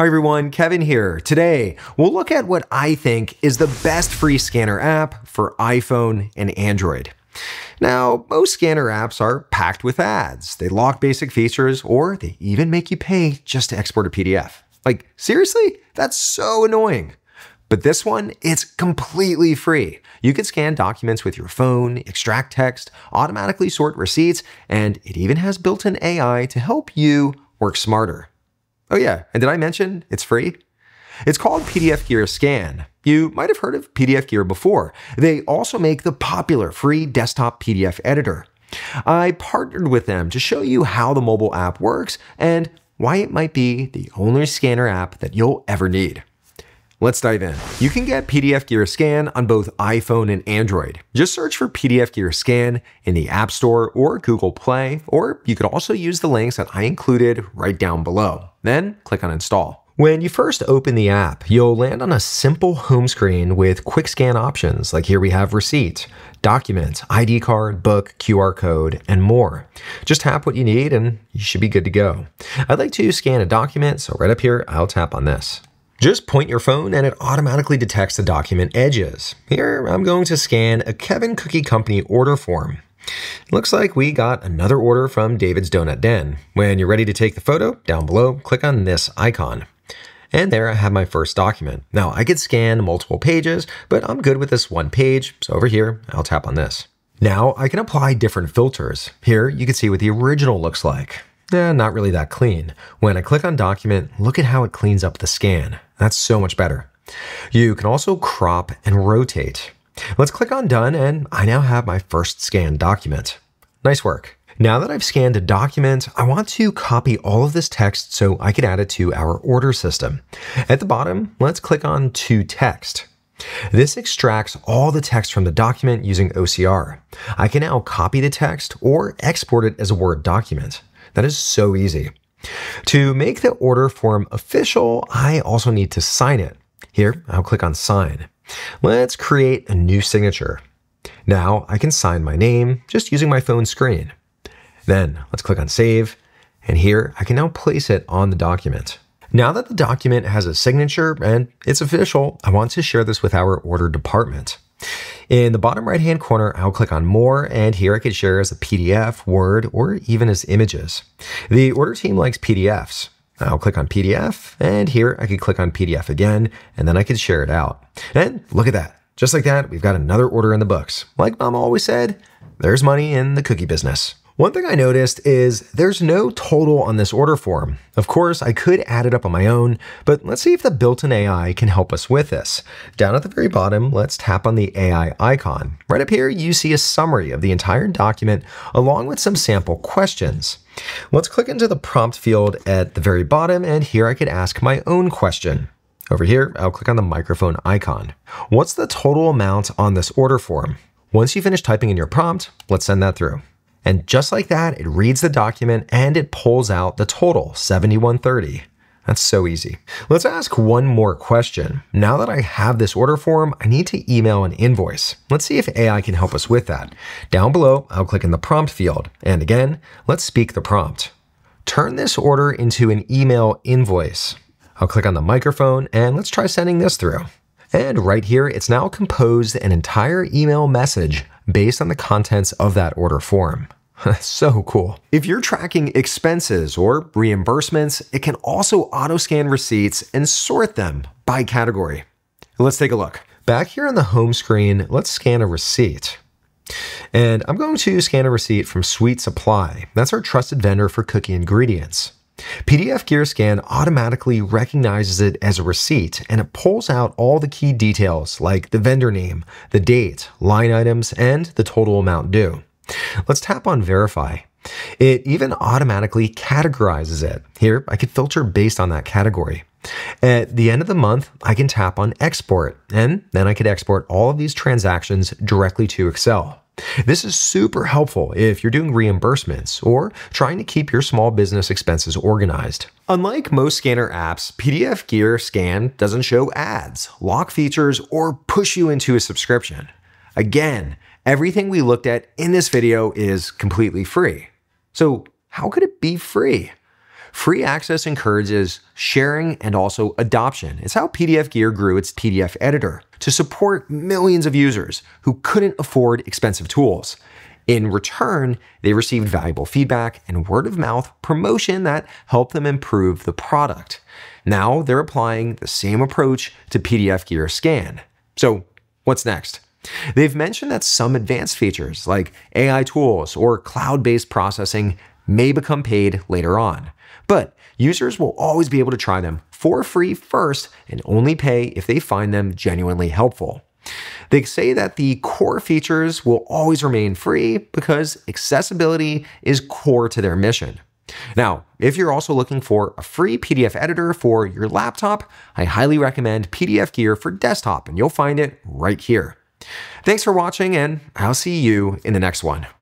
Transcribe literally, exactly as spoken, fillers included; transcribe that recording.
Hi everyone, Kevin here. Today, we'll look at what I think is the best free scanner app for iPhone and Android. Now, most scanner apps are packed with ads. They lock basic features, or they even make you pay just to export a P D F. Like, seriously? That's so annoying. But this one, it's completely free. You can scan documents with your phone, extract text, automatically sort receipts, and it even has built-in A I to help you work smarter. Oh yeah, and did I mention it's free? It's called PDFgear Scan. You might have heard of PDFgear before. They also make the popular free desktop P D F editor. I partnered with them to show you how the mobile app works and why it might be the only scanner app that you'll ever need. Let's dive in. You can get PDFgear Scan on both iPhone and Android. Just search for PDFgear Scan in the App Store or Google Play, or you could also use the links that I included right down below. Then click on Install. When you first open the app, you'll land on a simple home screen with quick scan options, like here we have receipt, document, I D card, book, Q R code, and more. Just tap what you need and you should be good to go. I'd like to scan a document, so right up here, I'll tap on this. Just point your phone and it automatically detects the document edges. Here, I'm going to scan a Kevin Cookie Company order form. Looks like we got another order from David's Donut Den. When you're ready to take the photo, down below, click on this icon. And there I have my first document. Now, I could scan multiple pages, but I'm good with this one page. So over here, I'll tap on this. Now, I can apply different filters. Here, you can see what the original looks like. Eh, not really that clean. When I click on document, look at how it cleans up the scan. That's so much better. You can also crop and rotate. Let's click on done and I now have my first scanned document. Nice work. Now that I've scanned a document, I want to copy all of this text so I can add it to our order system. At the bottom, let's click on to text. This extracts all the text from the document using O C R. I can now copy the text or export it as a Word document. That is so easy. To make the order form official, I also need to sign it. Here, I'll click on sign. Let's create a new signature. Now I can sign my name just using my phone screen. Then let's click on save. And here I can now place it on the document. Now that the document has a signature and it's official, I want to share this with our order department. In the bottom right hand corner, I'll click on more, and here I can share as a P D F, Word, or even as images. The order team likes P D Fs. I'll click on P D F, and here I can click on P D F again, and then I can share it out. And look at that. Just like that, we've got another order in the books. Like Mom always said, there's money in the cookie business. One thing I noticed is there's no total on this order form. Of course, I could add it up on my own, but let's see if the built-in A I can help us with this. Down at the very bottom, let's tap on the A I icon. Right up here, you see a summary of the entire document along with some sample questions. Let's click into the prompt field at the very bottom, and here I could ask my own question. Over here, I'll click on the microphone icon. What's the total amount on this order form? Once you finish typing in your prompt, let's send that through. And just like that, it reads the document and it pulls out the total, seventy-one thirty. That's so easy. Let's ask one more question. Now that I have this order form, I need to email an invoice. Let's see if A I can help us with that. Down below, I'll click in the prompt field. And again, let's speak the prompt. Turn this order into an email invoice. I'll click on the microphone and let's try sending this through. And right here, it's now composed an entire email message based on the contents of that order form. So cool. If you're tracking expenses or reimbursements, it can also auto-scan receipts and sort them by category. Let's take a look. Back here on the home screen, let's scan a receipt. And I'm going to scan a receipt from Sweet Supply. That's our trusted vendor for cookie ingredients. PDFgear Scan automatically recognizes it as a receipt and it pulls out all the key details like the vendor name, the date, line items, and the total amount due. Let's tap on verify. It even automatically categorizes it. Here, I could filter based on that category. At the end of the month, I can tap on export, and then I could export all of these transactions directly to Excel. This is super helpful if you're doing reimbursements or trying to keep your small business expenses organized. Unlike most scanner apps, PDFgear Scan doesn't show ads, lock features, or push you into a subscription. Again, everything we looked at in this video is completely free. So how could it be free? Free access encourages sharing and also adoption. It's how PDFgear grew its P D F editor to support millions of users who couldn't afford expensive tools. In return, they received valuable feedback and word-of-mouth promotion that helped them improve the product. Now they're applying the same approach to PDFgear Scan. So what's next? They've mentioned that some advanced features like A I tools or cloud-based processing may become paid later on, but users will always be able to try them for free first and only pay if they find them genuinely helpful. They say that the core features will always remain free because accessibility is core to their mission. Now, if you're also looking for a free P D F editor for your laptop, I highly recommend PDFgear for Desktop, and you'll find it right here. Thanks for watching, and I'll see you in the next one.